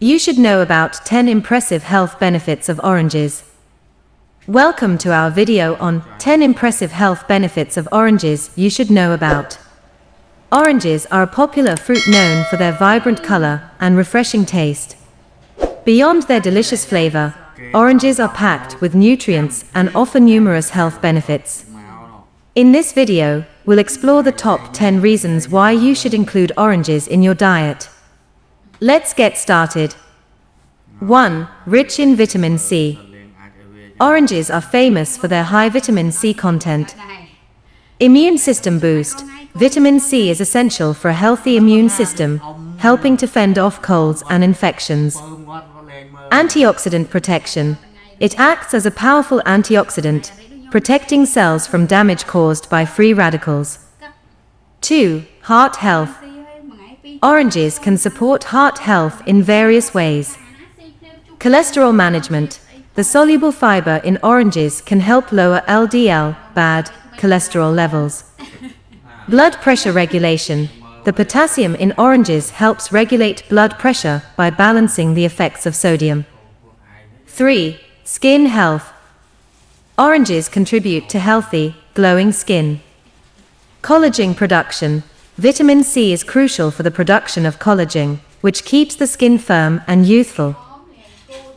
You should know about 10 impressive health benefits of oranges. Welcome to our video on 10 impressive health benefits of oranges you should know about. Oranges are a popular fruit known for their vibrant color and refreshing taste. Beyond their delicious flavor, oranges are packed with nutrients and offer numerous health benefits. In this video, we'll explore the top 10 reasons why you should include oranges in your diet. Let's get started. 1. Rich in vitamin C. Oranges are famous for their high vitamin C content. Immune system boost. Vitamin C is essential for a healthy immune system, helping to fend off colds and infections. Antioxidant protection. It acts as a powerful antioxidant, protecting cells from damage caused by free radicals. 2. Heart health. Oranges can support heart health in various ways. Cholesterol management. The soluble fiber in oranges can help lower LDL, bad cholesterol levels. Blood pressure regulation. The potassium in oranges helps regulate blood pressure by balancing the effects of sodium. 3. Skin health. Oranges contribute to healthy, glowing skin. Collagen production. Vitamin C is crucial for the production of collagen, which keeps the skin firm and youthful.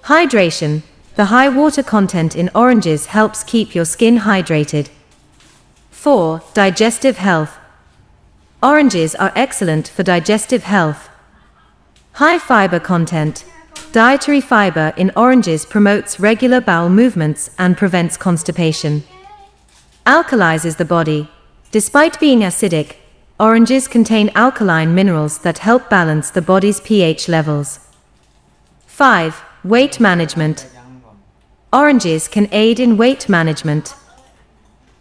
Hydration. The high water content in oranges helps keep your skin hydrated. 4. Digestive health. Oranges are excellent for digestive health. High fiber content. Dietary fiber in oranges promotes regular bowel movements and prevents constipation. Alkalizes the body. Despite being acidic, oranges contain alkaline minerals that help balance the body's pH levels. 5. Weight management. Oranges can aid in weight management.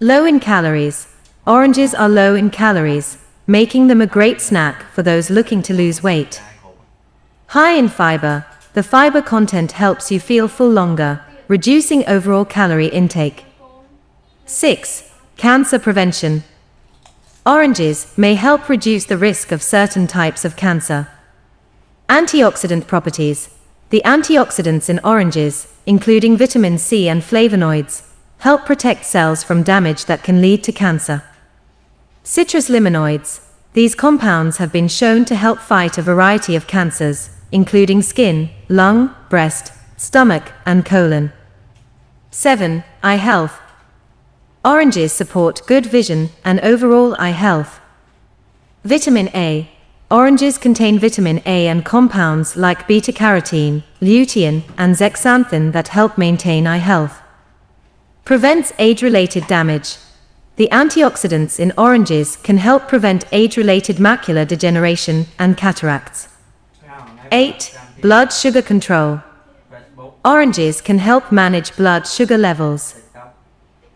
Low in calories. Oranges are low in calories, making them a great snack for those looking to lose weight. High in fiber. The fiber content helps you feel full longer, reducing overall calorie intake. 6. Cancer prevention. Oranges may help reduce the risk of certain types of cancer. Antioxidant properties. The antioxidants in oranges, including vitamin C and flavonoids, help protect cells from damage that can lead to cancer. Citrus limonoids. These compounds have been shown to help fight a variety of cancers, including skin, lung, breast, stomach, and colon. 7. Eye health. Oranges support good vision and overall eye health. Vitamin A. Oranges contain vitamin A and compounds like beta-carotene, lutein, and zeaxanthin that help maintain eye health. Prevents age-related damage. The antioxidants in oranges can help prevent age-related macular degeneration and cataracts. 8. Blood sugar control. Oranges can help manage blood sugar levels.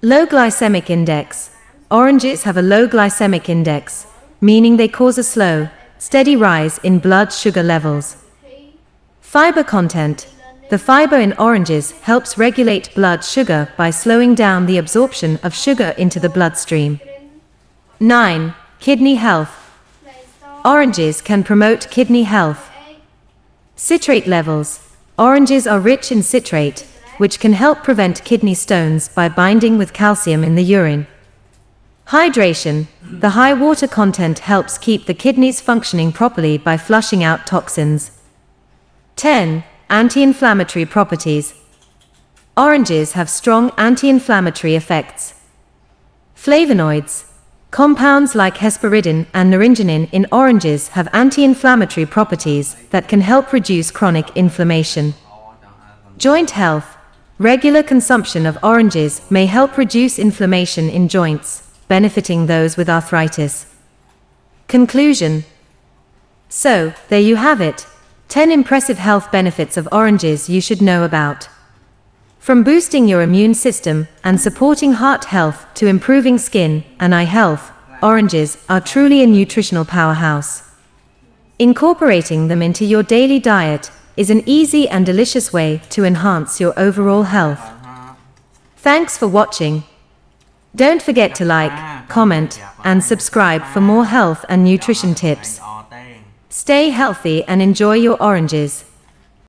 Low glycemic index. Oranges have a low glycemic index, meaning they cause a slow, steady rise in blood sugar levels. Fiber content. The fiber in oranges helps regulate blood sugar by slowing down the absorption of sugar into the bloodstream. 9. Kidney health. Oranges can promote kidney health. Citrate levels. Oranges are rich in citrate, which can help prevent kidney stones by binding with calcium in the urine. Hydration. The high water content helps keep the kidneys functioning properly by flushing out toxins. 10. Anti-inflammatory properties. Oranges have strong anti-inflammatory effects. Flavonoids. Compounds like hesperidin and naringenin in oranges have anti-inflammatory properties that can help reduce chronic inflammation. Joint health. Regular consumption of oranges may help reduce inflammation in joints, benefiting those with arthritis. Conclusion. So, there you have it. 10 impressive health benefits of oranges you should know about. From boosting your immune system and supporting heart health to improving skin and eye health, oranges are truly a nutritional powerhouse. Incorporating them into your daily diet is an easy and delicious way to enhance your overall health. Thanks for watching. Don't forget to like, comment, and subscribe for more health and nutrition tips. Stay healthy and enjoy your oranges.